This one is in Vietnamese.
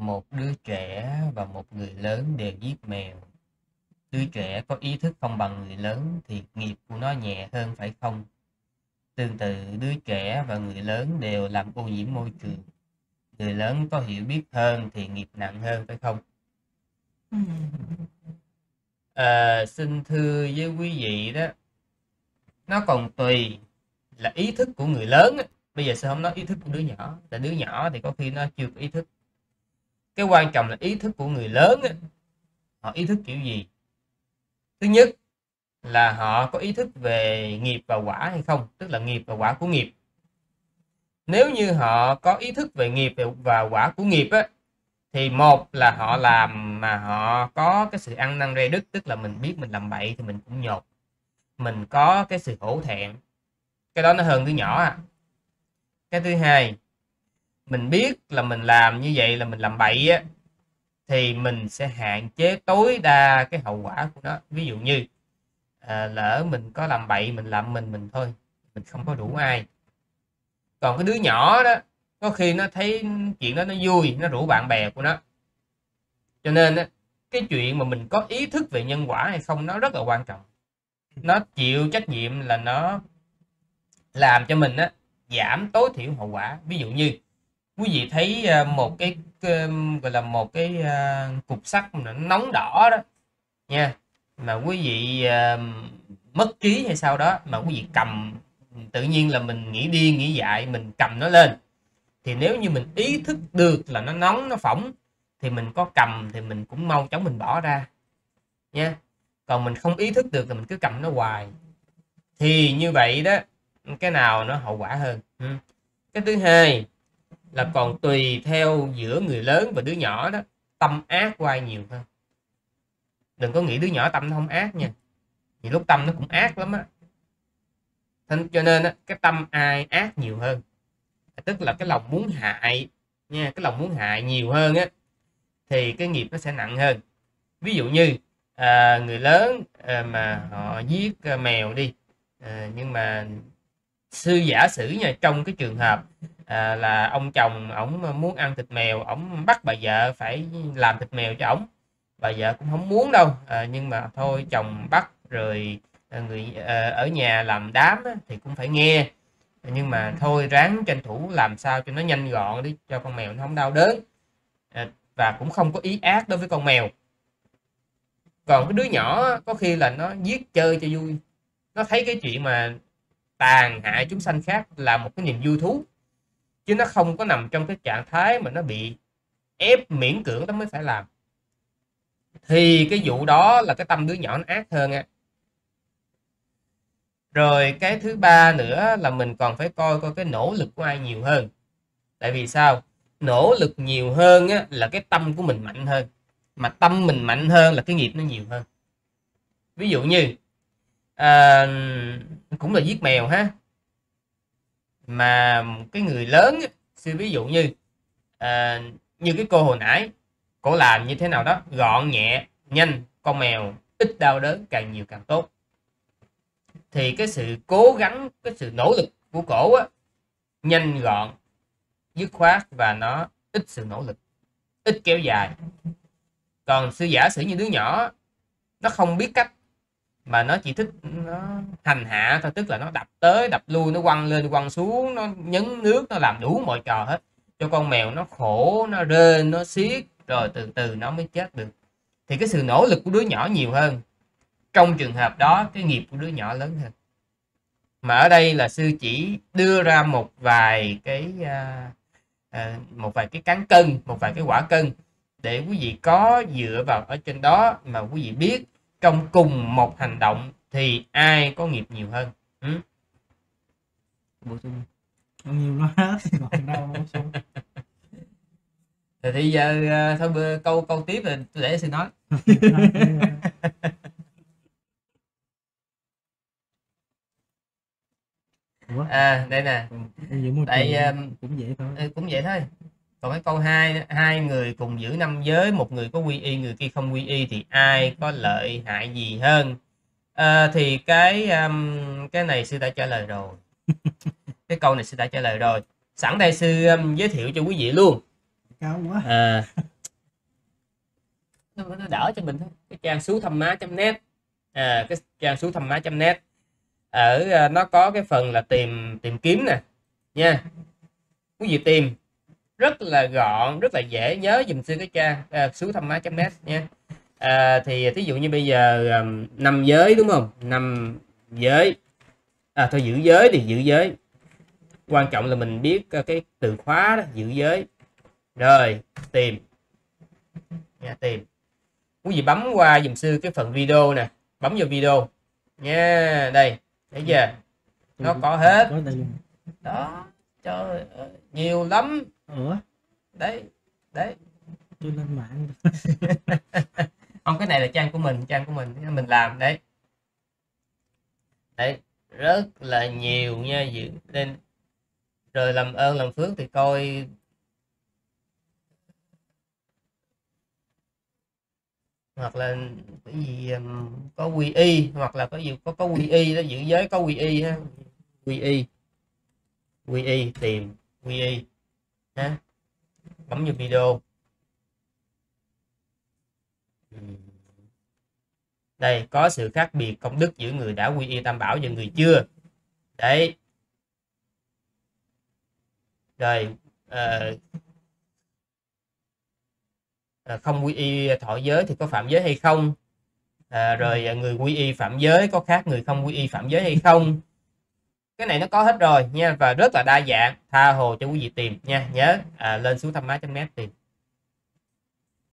Một đứa trẻ và một người lớn đều giết mèo. Đứa trẻ có ý thức không bằng người lớn thì nghiệp của nó nhẹ hơn phải không? Tương tự, đứa trẻ và người lớn đều làm ô nhiễm môi trường. Người lớn có hiểu biết hơn thì nghiệp nặng hơn phải không? Xin thưa với quý vị đó, nó còn tùy là ý thức của người lớn. Bây giờ sao không nói ý thức của đứa nhỏ? Là đứa nhỏ thì có khi nó chưa có ý thức. Cái quan trọng là ý thức của người lớn, họ ý thức kiểu gì? Thứ nhất là họ có ý thức về nghiệp và quả hay không, tức là nghiệp và quả của nghiệp. Nếu như họ có ý thức về nghiệp và quả của nghiệp á, thì một là họ làm mà họ có cái sự ăn năn rê đức, tức là mình biết mình làm bậy thì mình cũng nhột, mình có cái sự hổ thẹn, cái đó nó hơn đứa nhỏ à. Cái thứ hai, mình biết là mình làm như vậy là mình làm bậy á, thì mình sẽ hạn chế tối đa cái hậu quả của nó. Ví dụ như lỡ mình có làm bậy, mình làm mình thôi, mình không có rủ ai. Còn cái đứa nhỏ đó, có khi nó thấy chuyện đó nó vui, nó rủ bạn bè của nó. Cho nên á, cái chuyện mà mình có ý thức về nhân quả hay không nó rất là quan trọng. Nó chịu trách nhiệm là nó làm cho mình á, giảm tối thiểu hậu quả. Ví dụ như quý vị thấy một cái gọi là một cái cục sắt nó nóng đỏ đó nha, mà quý vị mất trí hay sao đó, mà quý vị cầm, tự nhiên là mình nghĩ điên nghĩ dại, mình cầm nó lên, thì nếu như mình ý thức được là nó nóng nó phỏng thì mình có cầm thì mình cũng mau chóng mình bỏ ra nha. Còn mình không ý thức được là mình cứ cầm nó hoài thì như vậy đó, cái nào nó hậu quả hơn. Cái thứ hai là còn tùy theo giữa người lớn và đứa nhỏ đó, tâm ác của ai nhiều hơn. Đừng có nghĩ đứa nhỏ tâm nó không ác nha, vì lúc tâm nó cũng ác lắm á. Cho nên đó, cái tâm ai ác nhiều hơn, tức là cái lòng muốn hại nha, cái lòng muốn hại nhiều hơn á, thì cái nghiệp nó sẽ nặng hơn. Ví dụ như người lớn mà họ giết mèo đi, nhưng mà sư giả sử nha, trong cái trường hợp là ông chồng ổng muốn ăn thịt mèo, ổng bắt bà vợ phải làm thịt mèo cho ổng, bà vợ cũng không muốn đâu, nhưng mà thôi chồng bắt rồi, người ở nhà làm đám á, thì cũng phải nghe, nhưng mà thôi ráng tranh thủ làm sao cho nó nhanh gọn đi, cho con mèo nó không đau đớn, và cũng không có ý ác đối với con mèo. Còn cái đứa nhỏ có khi là nó giết chơi cho vui, nó thấy cái chuyện mà tàn hại chúng sanh khác là một cái niềm vui thú, chứ nó không có nằm trong cái trạng thái mà nó bị ép miễn cưỡng nó mới phải làm. Thì cái vụ đó là cái tâm đứa nhỏ nó ác hơn á. Rồi cái thứ ba nữa là mình còn phải coi cái nỗ lực của ai nhiều hơn. Tại vì sao? Nỗ lực nhiều hơn á, là cái tâm của mình mạnh hơn, mà tâm mình mạnh hơn là cái nghiệp nó nhiều hơn. Ví dụ như cũng là giết mèo ha, mà cái người lớn suy, ví dụ như như cái cô hồi nãy, cô làm như thế nào đó gọn nhẹ nhanh, con mèo ít đau đớn, càng nhiều càng tốt, thì cái sự cố gắng, cái sự nỗ lực của cổ á, nhanh gọn dứt khoát và nó ít sự nỗ lực, ít kéo dài. Còn sư giả sử như đứa nhỏ nó không biết cách, mà nó chỉ thích nó hành hạ thôi, tức là nó đập tới đập lui, nó quăng lên quăng xuống, nó nhấn nước, nó làm đủ mọi trò hết cho con mèo nó khổ, nó rê, nó xiết, rồi từ từ nó mới chết được. Thì cái sự nỗ lực của đứa nhỏ nhiều hơn, trong trường hợp đó cái nghiệp của đứa nhỏ lớn hơn. Mà ở đây là sư chỉ đưa ra một vài cái cán cân, một vài cái quả cân để quý vị có dựa vào ở trên đó mà quý vị biết trong cùng một hành động thì ai có nghiệp nhiều hơn. Nhiều nó hết còn đâu không. Thì giờ thôi câu tiếp rồi để sư nói. Đây nè. Tại cũng vậy thôi. Còn cái câu 2 người cùng giữ 5 giới, một người có quy y, người kia không quy y thì ai có lợi hại gì hơn? Thì cái này sư đã trả lời rồi. Cái câu này sư đã trả lời rồi. Sẵn đây sư giới thiệu cho quý vị luôn. Cao quá. nó đỡ cho mình thôi. Cái trang Sú Thăm Má.net, cái trang Sú Thăm Má.net ở nó có cái phần là tìm kiếm nè nha, quý vị tìm rất là gọn, rất là dễ nhớ dùm sư cái trang Sú Thăm Má.net nha. Thì thí dụ như bây giờ 5 giới đúng không, 5 giới thôi, giữ giới thì giữ giới, quan trọng là mình biết cái từ khóa đó, giữ giới rồi tìm nha, tìm. Quý vị bấm qua dùm sư cái phần video nè, bấm vào video nha, đây thấy chưa, nó có hết đó, trời ơi, nhiều lắm. Ủa? Đấy đấy, tôi lên mạng không, cái này là trang của mình làm đấy, đấy rất là nhiều nha. Dự nên rồi làm ơn làm phước thì coi hoặc là cái gì có quy y, hoặc là có gì có quy y đó, giữ giới có quy y ha, quy y tìm quy y ha, bấm vào video đây, có sự khác biệt công đức giữa người đã quy y Tam Bảo và người chưa đấy. Rồi không quy y thọ giới thì có phạm giới hay không, rồi người quy y phạm giới có khác người không quy y phạm giới hay không. Cái này nó có hết rồi nha, và rất là đa dạng, tha hồ cho quý vị tìm nha. Nhớ lên Sú Thăm Má.net tìm.